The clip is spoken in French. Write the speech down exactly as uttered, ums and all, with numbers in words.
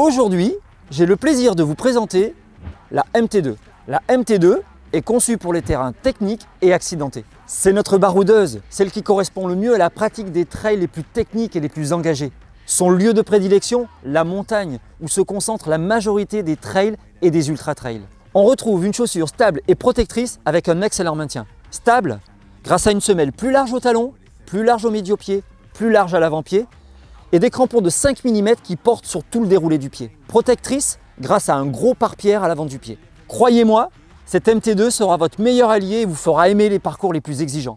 Aujourd'hui, j'ai le plaisir de vous présenter la M T deux. La M T deux est conçue pour les terrains techniques et accidentés. C'est notre baroudeuse, celle qui correspond le mieux à la pratique des trails les plus techniques et les plus engagés. Son lieu de prédilection, la montagne, où se concentre la majorité des trails et des ultra-trails. On retrouve une chaussure stable et protectrice avec un excellent maintien. Stable, grâce à une semelle plus large au talon, plus large au médio-pied, plus large à l'avant-pied, et des crampons de cinq millimètres qui portent sur tout le déroulé du pied. Protectrice grâce à un gros pare-pierre à l'avant du pied. Croyez-moi, cette M T deux sera votre meilleur allié et vous fera aimer les parcours les plus exigeants.